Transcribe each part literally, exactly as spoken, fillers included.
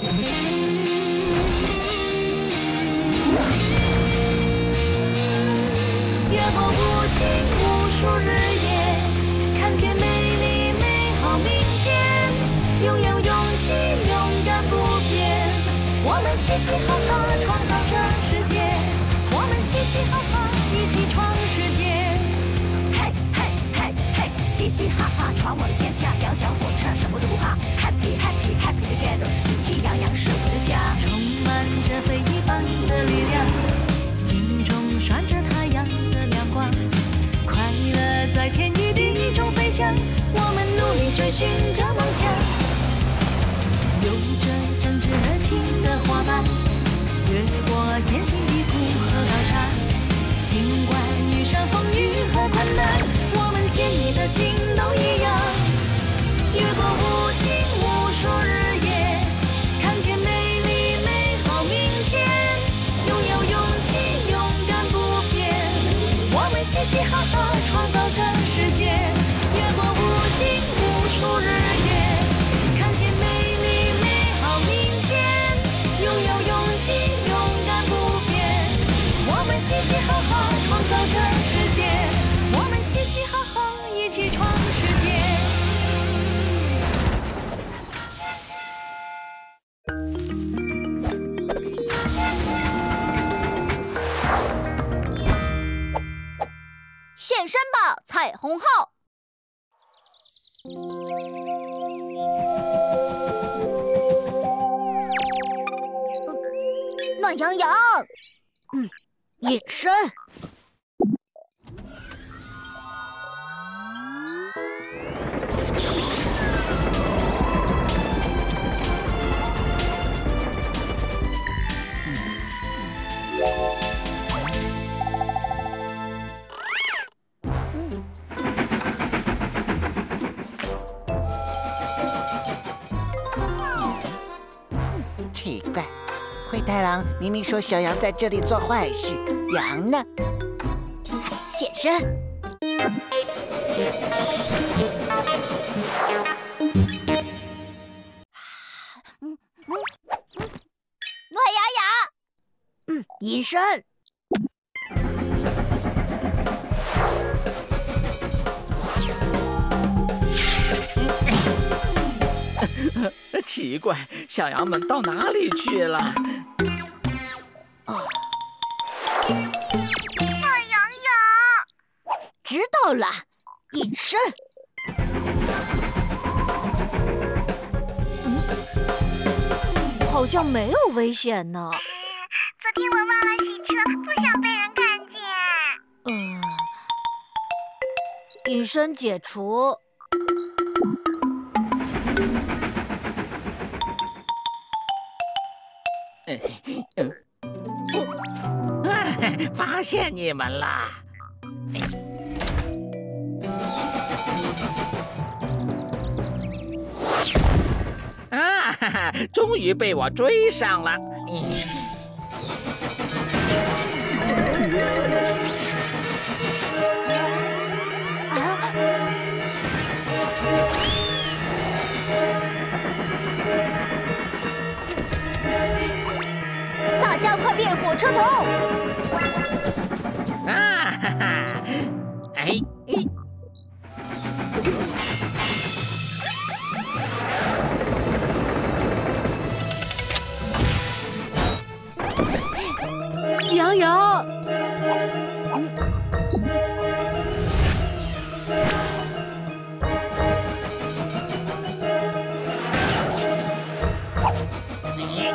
越过无尽无数日夜，看见美丽美好明天，拥有勇气，勇敢不变。我们嘻嘻哈哈创造这世界，我们嘻嘻哈哈一起闯世界。嘿嘿嘿嘿，嘻嘻哈哈闯我的天下，小小火车什么都不怕。Happy happy happy together， 喜气洋洋是我的家，充满着飞一般的力量，心中闪着太阳的亮光，快乐在天与地中飞翔，我们努力追寻着梦想，有着正直热情的伙伴，越过艰辛低谷和高山，尽管遇上风雨和困难，我们坚毅的心都一样，越过无尽无数日夜，看见美丽美好明天，拥有勇气，勇敢不变，我们嘻嘻哈哈创造这世界，越过无尽无数日夜，看见美丽美好明天，拥有勇气，勇敢不变，我们嘻嘻哈哈创造这世界，我们嘻嘻哈哈一起创世界。现身吧，彩虹号！暖洋洋，嗯，隐身。太郎明明说小羊在这里做坏事，羊呢？现身！暖洋洋，嗯，隐身。奇怪，小羊们到哪里去了？ 知道了，隐身。嗯，好像没有危险呢。嗯，昨天我忘了洗车，不想被人看见。嗯，隐身解除。嗯嗯，哦，发现你们了。 哈哈，终于被我追上了！啊！大家快变火车头！啊哈哈，哎。 羊羊，你以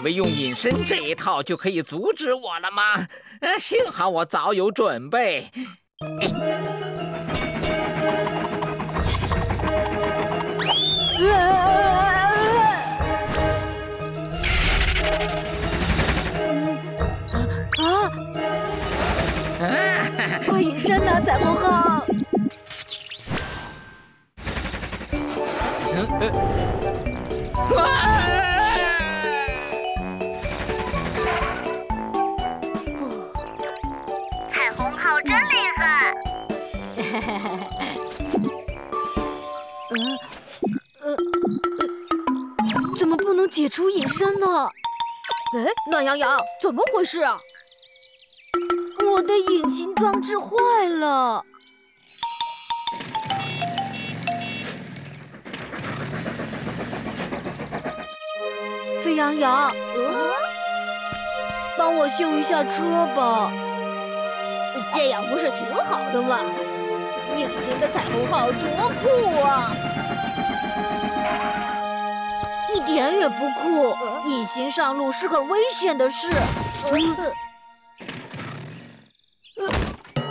为用隐身这一套就可以阻止我了吗？ 呃，幸好我早有准备。啊！快隐身呐，彩虹号！啊！嗯呃呃，怎么不能解除隐身呢？哎，暖洋洋，怎么回事啊？我的隐形装置坏了。 沸羊羊，帮我修一下车吧，这样不是挺好的吗？隐形的彩虹号多酷啊！一点也不酷，隐形上路是很危险的事。嗯呃呃呃、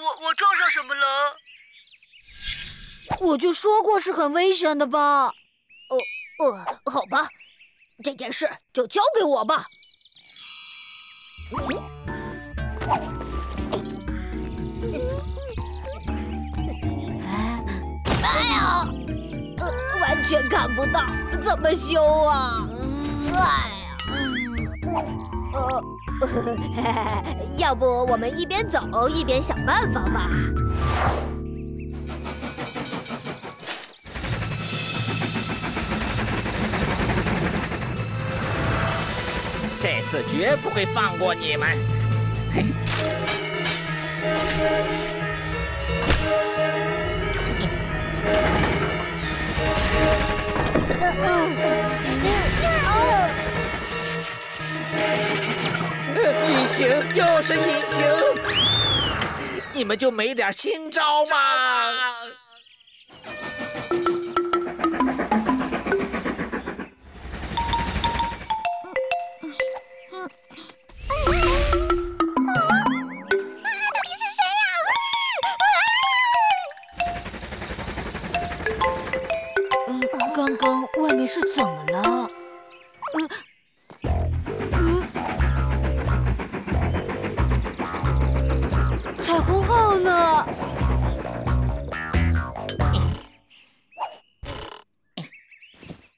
我我撞上什么了？我就说过是很危险的吧。 呃，好吧，这件事就交给我吧。哎呀，呃，完全看不到，怎么修啊？哎呀，呃，要不我们一边走一边想办法吧。 这次绝不会放过你们！嘿，隐形又是隐形，你们就没点新招吗？ 刚刚外面是怎么了？嗯嗯，彩虹号呢？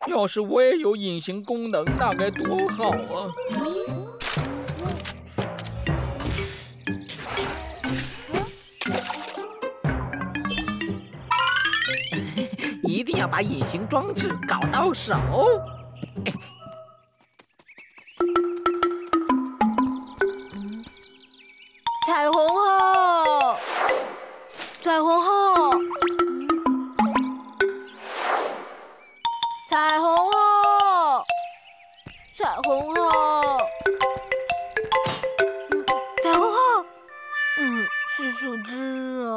要是我也有隐形功能，那该多好啊！一定要把隐形装置搞到手。彩虹号，彩虹号，彩虹号，彩虹号，彩虹号，嗯，是树枝啊，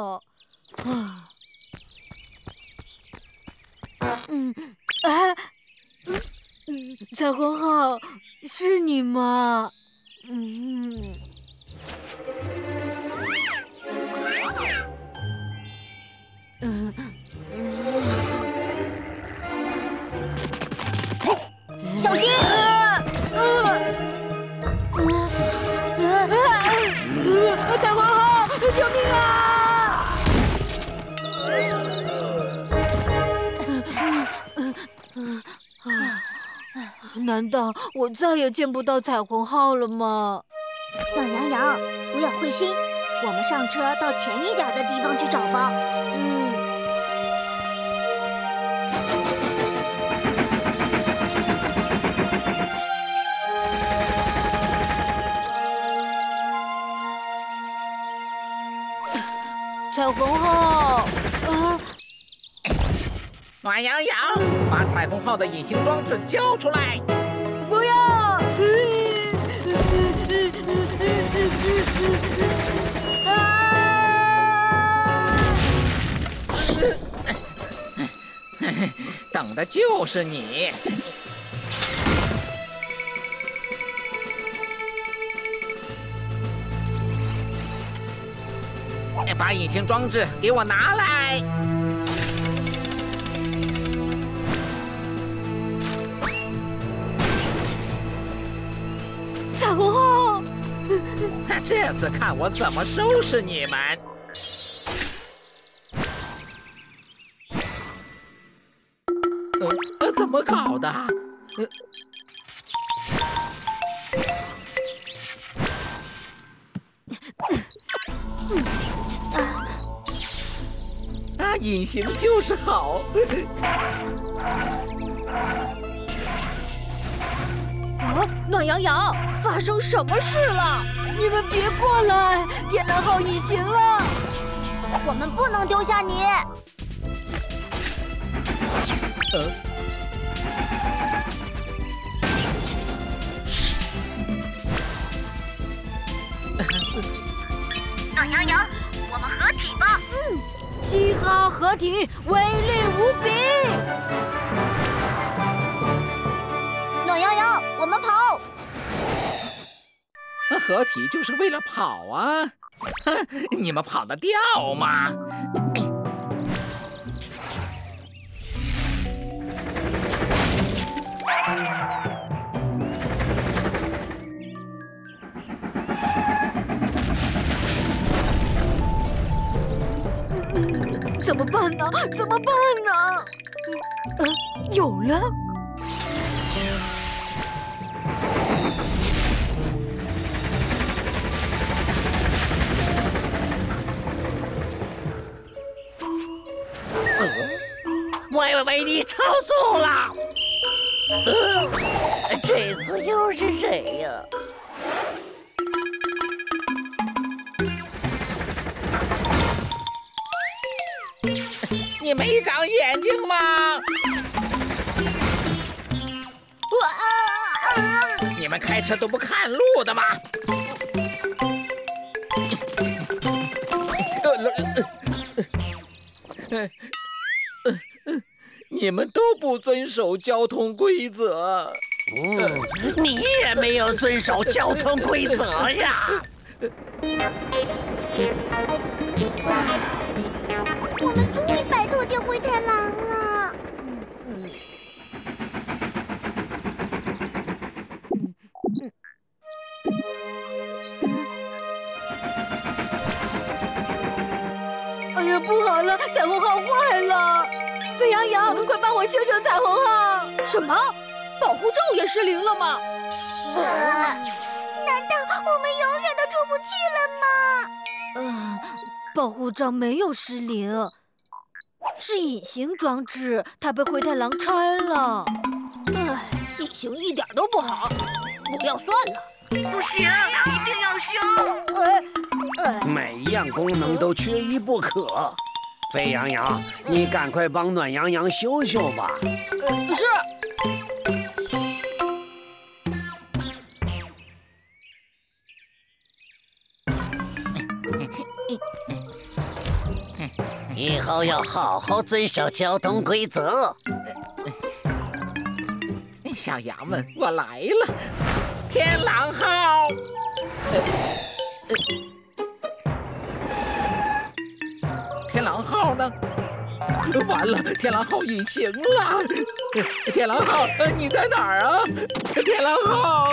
啊。 嗯，哎、啊，嗯，彩虹号，是你吗？嗯，嗯，嗯，小心！啊啊啊啊！彩虹号，救命啊！ 难道我再也见不到彩虹号了吗？暖洋洋，不要灰心，我们上车到前一点的地方去找吧。嗯。彩虹号，啊！暖洋洋，把彩虹号的隐形装置交出来。 不要！啊！等的就是你！把隐形装置给我拿来！ 彩虹号，这次看我怎么收拾你们！呃呃，怎么搞的？呃，隐形就是好。啊，暖洋洋，发生什么事了？你们别过来，天蓝号隐形了，我们不能丢下你。呃 暖洋洋，我们合体吧！嗯，嘻哈合体，威力无比。暖洋洋，我们跑！那合体就是为了跑啊！哼，你们跑得掉吗？哎 怎么办呢？怎么办呢？呃、啊，有了！呃、喂喂喂，你超速了！呃，这次又是谁呀、啊？ 你没长眼睛吗？我、啊啊、你们开车都不看路的吗？你们都不遵守交通规则。嗯，你也没有遵守交通规则呀。我们终于摆脱掉灰太狼了。哎呀，不好了，彩虹号坏了！沸羊羊，快帮我修修彩虹号！什么？保护罩也失灵了吗？啊、难道我们永远都出不去了吗？啊。 保护罩没有失灵，是隐形装置，它被灰太狼拆了。唉，隐形一点都不好，不要算了。不行，一定要修。呃呃、每一样功能都缺一不可。沸羊羊，你赶快帮暖洋洋修修吧。呃、是。 以后要好好遵守交通规则。小羊们，我来了！天狼号，天狼号呢？完了，天狼号隐形了！天狼号，你在哪儿啊？天狼号！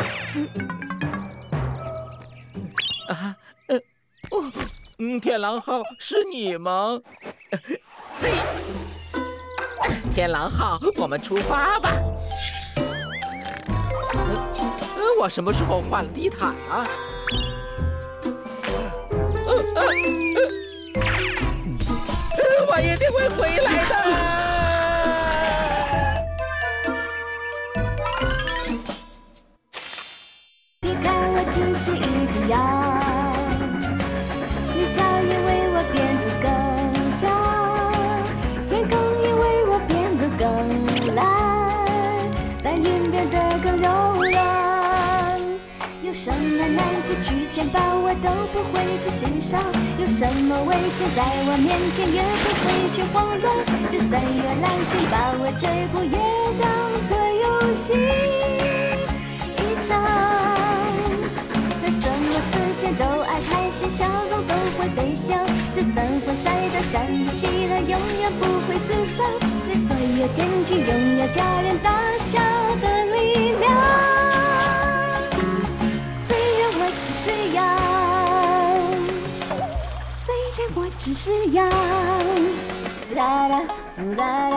啊，呃，哦，嗯，天狼号是你吗？ 天狼号，我们出发吧！我什么时候换了地毯啊？我一定会回来的。你看我其实一直要。 什么难题去缠抱我都不会去欣赏，有什么危险在我面前也不会去慌乱。就算有狼群把我追捕，也当作游戏一场。在什么时间都爱开心，笑容都会飞翔。就算会晒着伞一起了，永远不会沮丧。在所有天气，拥有家人大笑的力量。 只要，虽然我只是要，啦啦啦啦。